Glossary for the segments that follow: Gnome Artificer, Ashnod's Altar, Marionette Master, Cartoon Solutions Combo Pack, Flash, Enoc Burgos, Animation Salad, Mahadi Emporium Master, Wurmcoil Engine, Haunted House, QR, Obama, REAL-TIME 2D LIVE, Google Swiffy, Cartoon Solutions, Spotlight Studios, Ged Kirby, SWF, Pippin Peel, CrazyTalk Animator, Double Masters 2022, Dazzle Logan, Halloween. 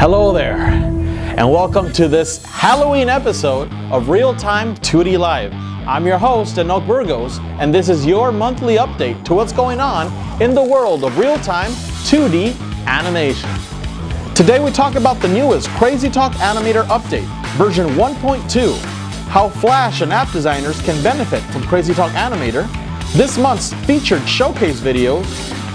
Hello there, and welcome to this Halloween episode of Real Time 2D Live. I'm your host, Enoc Burgos, and this is your monthly update to what's going on in the world of real-time 2D animation. Today we talk about the newest CrazyTalk Animator update, version 1.2, how Flash and app designers can benefit from CrazyTalk Animator, this month's featured showcase videos,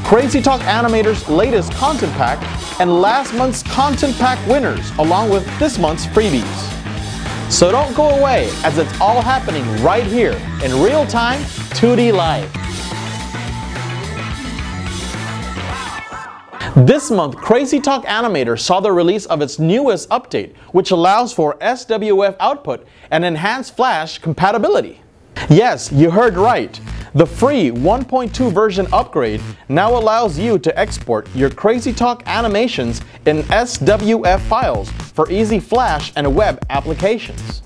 CrazyTalk Animator's latest content pack, and last month's content pack winners, along with this month's freebies. So don't go away, as it's all happening right here in Real Time 2D Live. This month, CrazyTalk Animator saw the release of its newest update, which allows for SWF output and enhanced Flash compatibility. Yes, you heard right. The free 1.2 version upgrade now allows you to export your CrazyTalk animations in SWF files for easy Flash and web applications.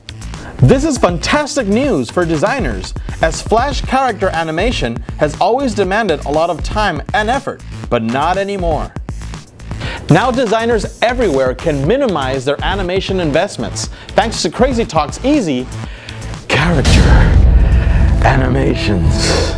This is fantastic news for designers, as Flash character animation has always demanded a lot of time and effort, but not anymore. Now designers everywhere can minimize their animation investments thanks to CrazyTalk's easy character animations.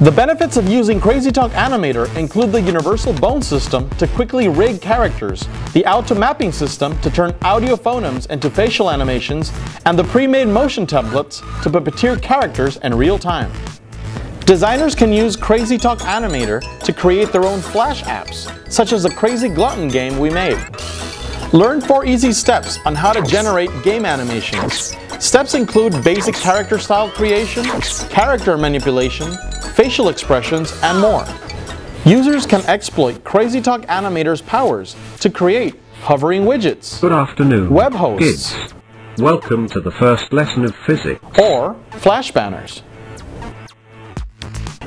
The benefits of using CrazyTalk Animator include the universal bone system to quickly rig characters, the auto mapping system to turn audio phonemes into facial animations, and the pre-made motion templates to puppeteer characters in real time. Designers can use CrazyTalk Animator to create their own Flash apps, such as the Crazy Glutton game we made. Learn 4 easy steps on how to generate game animations. Steps include basic character style creation, character manipulation, facial expressions, and more. Users can exploit CrazyTalk Animator's powers to create hovering widgets, good afternoon, web hosts, kids. Welcome to the first lesson of physics, or Flash banners.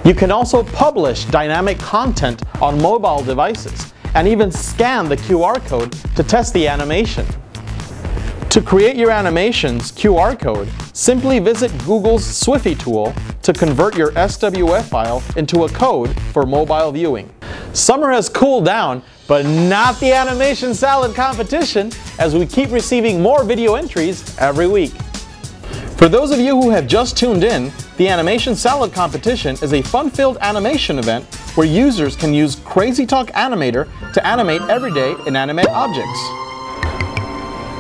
You can also publish dynamic content on mobile devices and even scan the QR code to test the animation. To create your animation's QR code, simply visit Google's Swiffy tool to convert your SWF file into a code for mobile viewing. Summer has cooled down, but not the Animation Salad competition, as we keep receiving more video entries every week. For those of you who have just tuned in, the Animation Salad competition is a fun-filled animation event where users can use CrazyTalk Animator to animate everyday inanimate objects.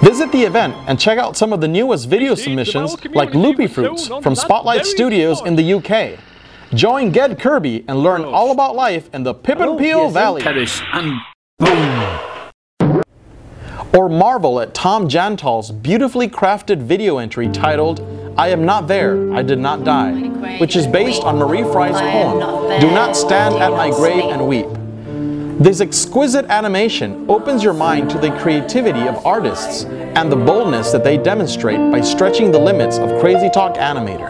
Visit the event and check out some of the newest video submissions like Loopy Fruits from Spotlight Studios in the UK. Join Ged Kirby and learn all about life in the Pippin Peel Valley. Or marvel at Tom Jantal's beautifully crafted video entry titled "I Am Not There, I Did Not Die," which is based on Marie Fry's poem, "Do Not Stand at My Grave and Weep." This exquisite animation opens your mind to the creativity of artists and the boldness that they demonstrate by stretching the limits of CrazyTalk Animator.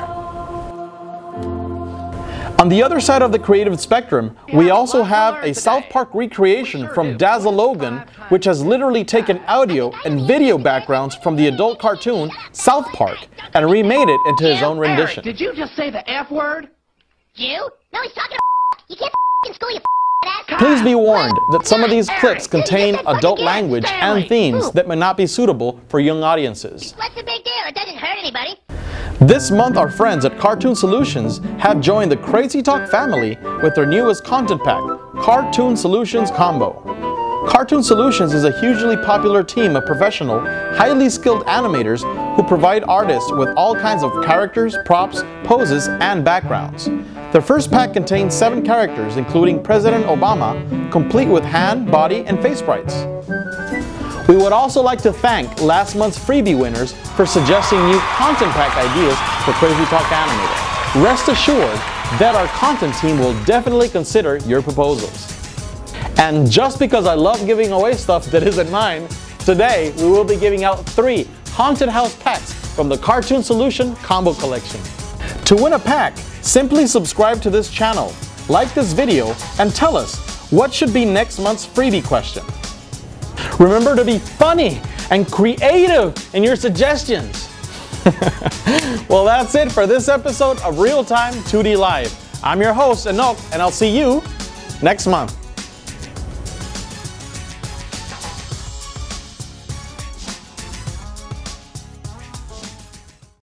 On the other side of the creative spectrum, we also have a South Park recreation from Dazzle Logan, which has literally taken audio and video backgrounds from the adult cartoon South Park and remade it into his own rendition. Did you just say the F word? You? No, he's talking about you can't in school, you. Please be warned that some of these clips contain adult language and themes that may not be suitable for young audiences. What's the big deal? It doesn't hurt anybody. This month, our friends at Cartoon Solutions have joined the CrazyTalk family with their newest content pack, Cartoon Solutions Combo. Cartoon Solutions is a hugely popular team of professional, highly skilled animators who provide artists with all kinds of characters, props, poses, and backgrounds. The first pack contains 7 characters, including President Obama, complete with hand, body, and face sprites. We would also like to thank last month's freebie winners for suggesting new content pack ideas for CrazyTalk Animator. Rest assured that our content team will definitely consider your proposals. And just because I love giving away stuff that isn't mine, today we will be giving out 3 Haunted House packs from the Cartoon Solution Combo Collection. To win a pack, simply subscribe to this channel, like this video, and tell us what should be next month's freebie question. Remember to be funny and creative in your suggestions. Well, that's it for this episode of Real Time 2D Live. I'm your host, Enoc, and I'll see you next month.